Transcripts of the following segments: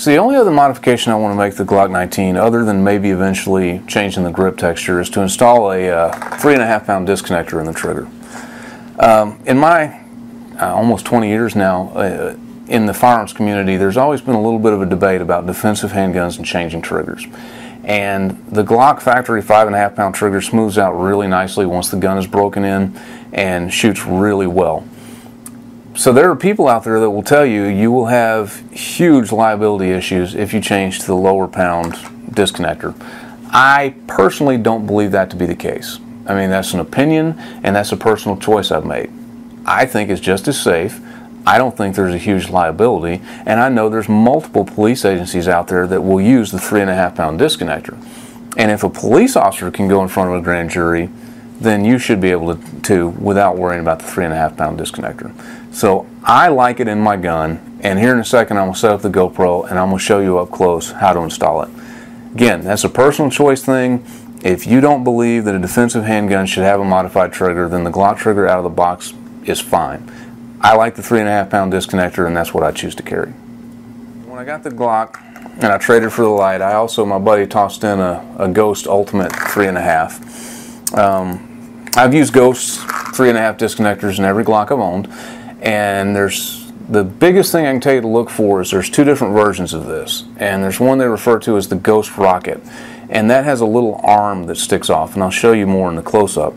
So the only other modification I want to make to the Glock 19, other than maybe eventually changing the grip texture, is to install a 3.5 pound disconnector in the trigger. In my almost 20 years now in the firearms community, there's always been a little bit of a debate about defensive handguns and changing triggers. And the Glock factory 5.5 pound trigger smooths out really nicely once the gun is broken in and shoots really well. So there are people out there that will tell you you will have huge liability issues if you change to the lower pound disconnector. I personally don't believe that to be the case. I mean, that's an opinion and that's a personal choice I've made. I think it's just as safe. I don't think there's a huge liability, and I know there's multiple police agencies out there that will use the 3.5 pound disconnector. And if a police officer can go in front of a grand jury, then you should be able to without worrying about the 3.5 pound disconnector. So I like it in my gun, and here in a second I'm going to set up the GoPro and I'm going to show you up close how to install it. Again, that's a personal choice thing. If you don't believe that a defensive handgun should have a modified trigger, then the Glock trigger out of the box is fine. I like the 3.5 pound disconnector, and that's what I choose to carry. When I got the Glock and I traded for the Light, I also, my buddy tossed in a Ghost Ultimate 3.5. I've used Ghost 3.5 disconnectors in every Glock I've owned, and there's the biggest thing I can tell you to look for is there's two different versions of this, and there's one they refer to as the Ghost Rocket, and that has a little arm that sticks off, and I'll show you more in the close-up.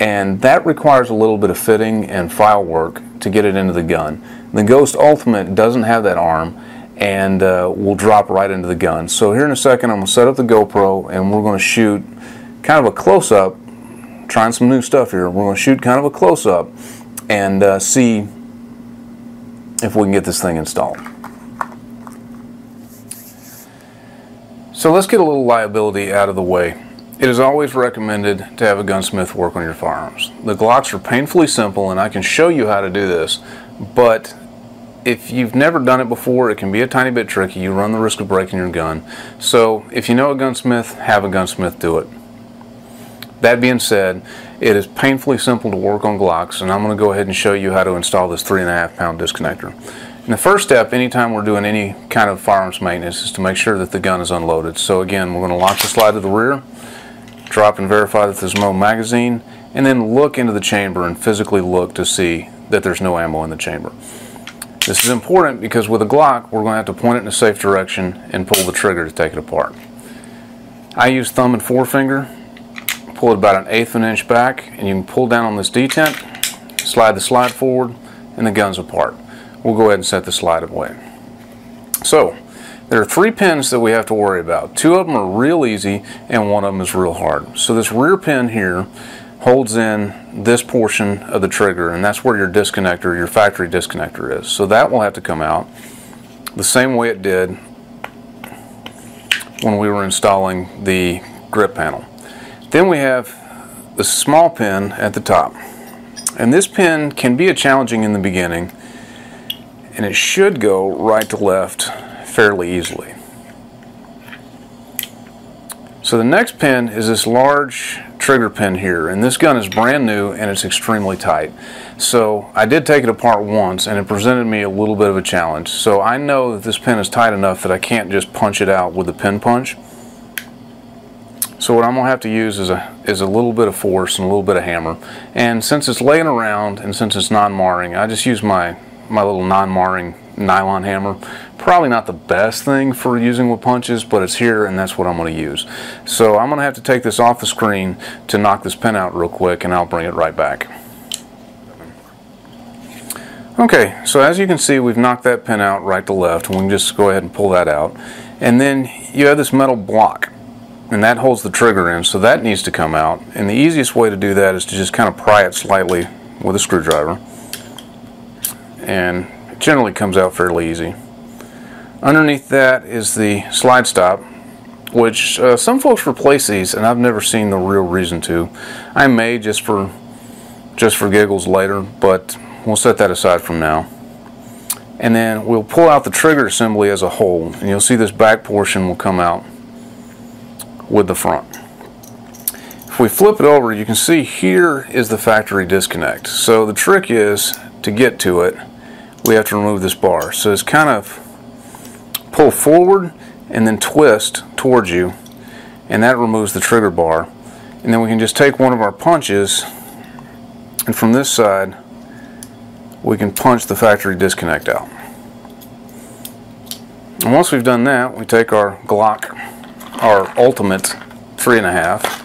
And that requires a little bit of fitting and file work to get it into the gun. The Ghost Ultimate doesn't have that arm and will drop right into the gun. So here in a second I'm going to set up the GoPro and we're going to shoot kind of a close-up, trying some new stuff here. We're going to shoot kind of a close-up and see if we can get this thing installed. So let's get a little liability out of the way. It is always recommended to have a gunsmith work on your firearms. The Glocks are painfully simple, and I can show you how to do this, but if you've never done it before, it can be a tiny bit tricky. You run the risk of breaking your gun. So if you know a gunsmith, have a gunsmith do it. That being said, it is painfully simple to work on Glocks, and I'm going to go ahead and show you how to install this 3.5 pound disconnector. And the first step, anytime we're doing any kind of firearms maintenance, is to make sure that the gun is unloaded. So again, we're going to lock the slide to the rear, drop and verify that there's no magazine, and then look into the chamber and physically look to see that there's no ammo in the chamber. This is important because with a Glock, we're going to have to point it in a safe direction and pull the trigger to take it apart. I use thumb and forefinger, pull it about 1/8 inch back, and you can pull down on this detent, slide the slide forward, and the gun's apart. We'll go ahead and set the slide away. So, there are three pins that we have to worry about. Two of them are real easy and one of them is real hard. So this rear pin here holds in this portion of the trigger, and that's where your disconnector, your factory disconnector, is. So that will have to come out the same way it did when we were installing the grip panel. Then we have the small pin at the top. And this pin can be challenging in the beginning, and it should go right to left fairly easily. So the next pin is this large trigger pin here, and this gun is brand new and it's extremely tight. So I did take it apart once and it presented me a little bit of a challenge. So I know that this pin is tight enough that I can't just punch it out with a pin punch. So what I'm going to have to use is a little bit of force and a little bit of hammer. And since it's laying around and since it's non-marring, I just use my little non-marring nylon hammer. Probably not the best thing for using with punches, but it's here and that's what I'm going to use. So I'm going to have to take this off the screen to knock this pin out real quick, and I'll bring it right back. Okay, so as you can see, we've knocked that pin out right to left, and we can just go ahead and pull that out. And then you have this metal block, and that holds the trigger in, so that needs to come out. And the easiest way to do that is to just kind of pry it slightly with a screwdriver, and it generally comes out fairly easy. Underneath that is the slide stop, which some folks replace these, and I've never seen the real reason to. I may just for giggles later, but we'll set that aside from now. And then we'll pull out the trigger assembly as a whole, and you'll see this back portion will come out with the front. If we flip it over, you can see here is the factory disconnect. So the trick is, to get to it, we have to remove this bar. So it's kind of pull forward and then twist towards you, and that removes the trigger bar. And then we can just take one of our punches, and from this side we can punch the factory disconnect out. And once we've done that, we take our Glock, our Ultimate 3.5,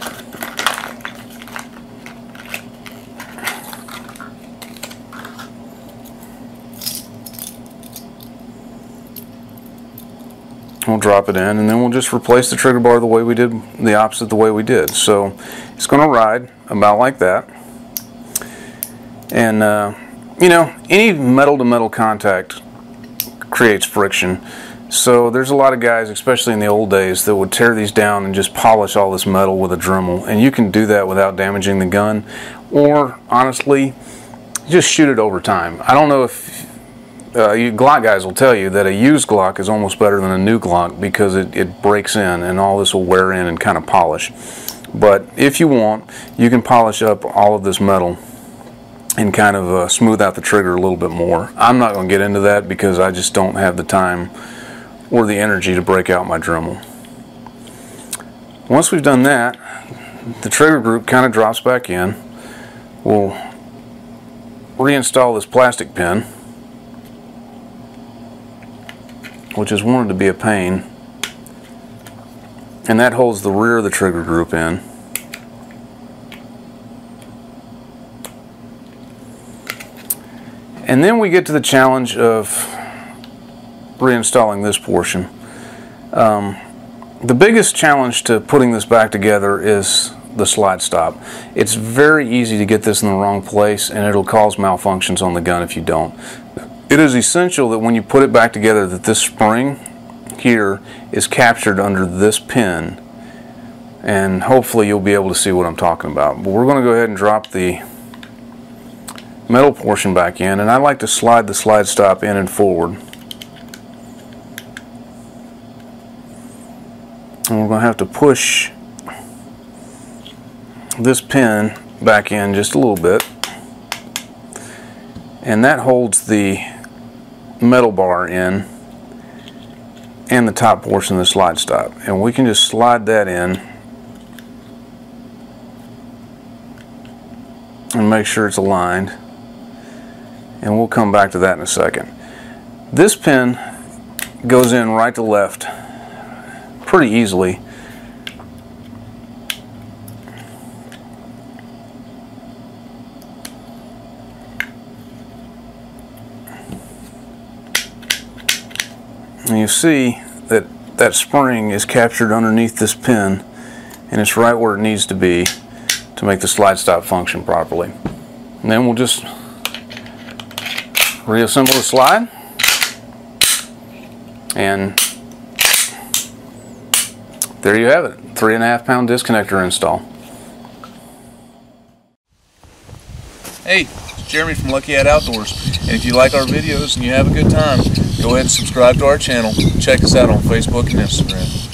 we'll drop it in, and then we'll just replace the trigger bar the way we did, the opposite the way we did. So it's going to ride about like that. And you know, any metal-to-metal contact creates friction. So there's a lot of guys, especially in the old days, that would tear these down and just polish all this metal with a Dremel. And you can do that without damaging the gun, or honestly, just shoot it over time. I don't know if you Glock guys will tell you that a used Glock is almost better than a new Glock because it breaks in, and all this will wear in and kind of polish. But if you want, you can polish up all of this metal and kind of smooth out the trigger a little bit more. I'm not going to get into that because I just don't have the time or the energy to break out my Dremel. Once we've done that, the trigger group kind of drops back in. We'll reinstall this plastic pin, which is wanted to be a pain, and that holds the rear of the trigger group in. And then we get to the challenge of reinstalling this portion. The biggest challenge to putting this back together is the slide stop. It's very easy to get this in the wrong place, and it'll cause malfunctions on the gun if you don't. It is essential that when you put it back together that this spring here is captured under this pin, and hopefully you'll be able to see what I'm talking about. But we're going to go ahead and drop the metal portion back in, and I like to slide the slide stop in and forward. And we're going to have to push this pin back in just a little bit, and that holds the metal bar in and the top portion of the slide stop. And we can just slide that in and make sure it's aligned, and we'll come back to that in a second. This pin goes in right to left pretty easily, and you see that that spring is captured underneath this pin, and it's right where it needs to be to make the slide stop function properly. And then we'll just reassemble the slide, and there you have it, 3.5 pound disconnector install. Hey, it's Jeremy from Lucky Hat Outdoors, and if you like our videos and you have a good time, go ahead and subscribe to our channel. Check us out on Facebook and Instagram.